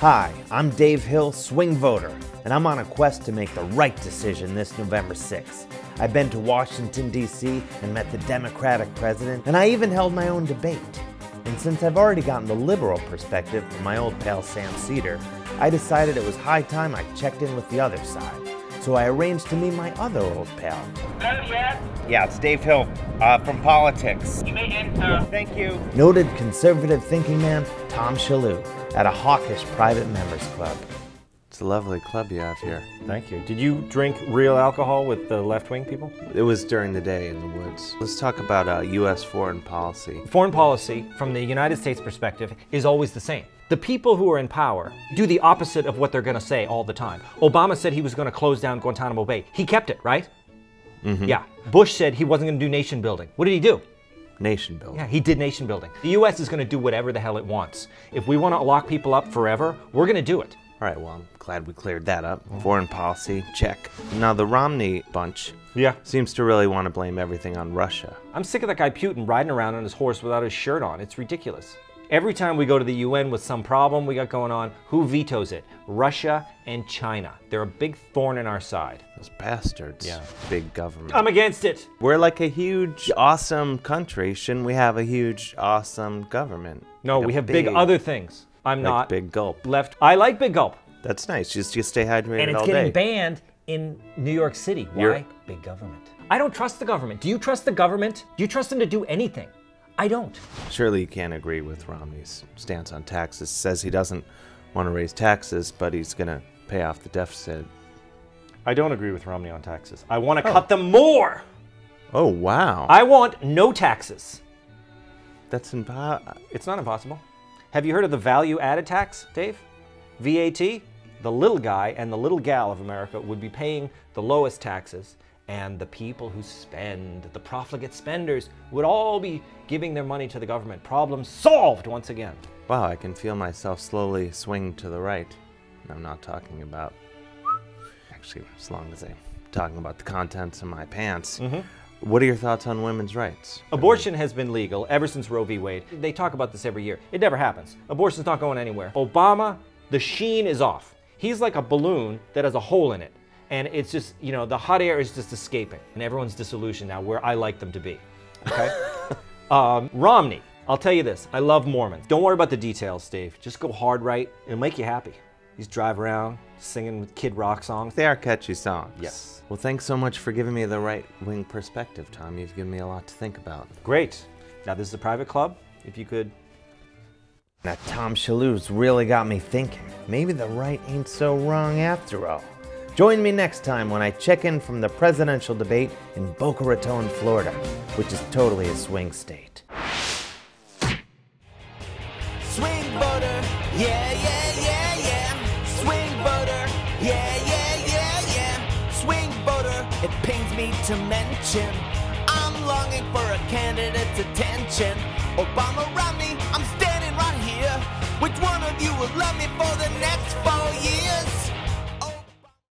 Hi, I'm Dave Hill, Swing Voter, and I'm on a quest to make the right decision this November 6th. I've been to Washington, D.C. and met the Democratic president, and I even held my own debate. And since I've already gotten the liberal perspective from my old pal Sam Seder, I decided it was high time I checked in with the other side. So I arranged to meet my other old pal. Not yet. Yeah, it's Dave Hill from politics. You may enter. Thank you. Noted conservative thinking man Tom Shalhoub at a hawkish private members club. It's a lovely club you have here. Thank you. Did you drink real alcohol with the left-wing people? It was during the day in the woods. Let's talk about U.S. foreign policy. Foreign policy, from the United States perspective, is always the same. The people who are in power do the opposite of what they're going to say all the time. Obama said he was going to close down Guantanamo Bay. He kept it, right? Mm-hmm. Yeah. Bush said he wasn't going to do nation building. What did he do? Nation building. Yeah, he did nation building. The U.S. is going to do whatever the hell it wants. If we want to lock people up forever, we're going to do it. All right, well, I'm glad we cleared that up. Foreign policy, check. Now, the Romney bunch seems to really want to blame everything on Russia. I'm sick of that guy Putin riding around on his horse without his shirt on. It's ridiculous. Every time we go to the UN with some problem we got going on, who vetoes it? Russia and China. They're a big thorn in our side. Those bastards. Yeah. Big government. I'm against it. We're like a huge, awesome country. Shouldn't we have a huge, awesome government? No, we have big other things. I'm like not Big Gulp. Left. I like Big Gulp. That's nice. You stay hydrated all day. And it's getting banned in New York City. Why? Big government. I don't trust the government. Do you trust the government? Do you trust them to do anything? I don't. Surely you can't agree with Romney's stance on taxes. Says he doesn't want to raise taxes, but he's going to pay off the deficit. I don't agree with Romney on taxes. I want to cut them more. Oh, wow. I want no taxes. That's impossible. It's not impossible. Have you heard of the value-added tax, Dave? VAT? The little guy and the little gal of America would be paying the lowest taxes, and the people who spend, the profligate spenders, would all be giving their money to the government. Problem solved once again. Wow, I can feel myself slowly swing to the right. And I'm not talking about... Actually, as long as I'm talking about the contents of my pants. Mm-hmm. What are your thoughts on women's rights? Abortion has been legal ever since Roe v. Wade. They talk about this every year. It never happens. Abortion's not going anywhere. Obama, the sheen is off. He's like a balloon that has a hole in it. And it's just, you know, the hot air is just escaping. And everyone's disillusioned now, where I like them to be. Okay? Romney, I'll tell you this. I love Mormons. Don't worry about the details, Dave. Just go hard right. It'll make you happy. You just drive around singing with Kid Rock songs. They are catchy songs. Yes. Well, thanks so much for giving me the right-wing perspective, Tom. You've given me a lot to think about. Great. Now, this is a private club. If you could... Now, Tom Shalhoub's really got me thinking. Maybe the right ain't so wrong after all. Join me next time when I check in from the presidential debate in Boca Raton, Florida, which is totally a swing state. Swing voter, yeah, yeah, yeah, yeah. Swing voter, yeah, yeah, yeah, yeah. Swing voter, it pains me to mention. I'm longing for a candidate's attention. Obama, Romney, I'm standing right here. Which one of you will love me for the next 4 years?